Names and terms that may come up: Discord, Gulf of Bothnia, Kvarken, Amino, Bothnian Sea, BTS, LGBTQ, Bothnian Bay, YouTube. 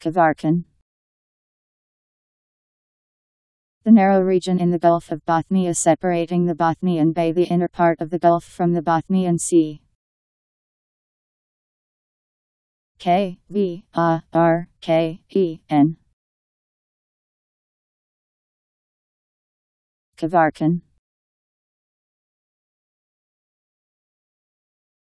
Kvarken. The narrow region in the Gulf of Bothnia separating the Bothnian Bay, the inner part of the Gulf, from the Bothnian Sea. Kvarken.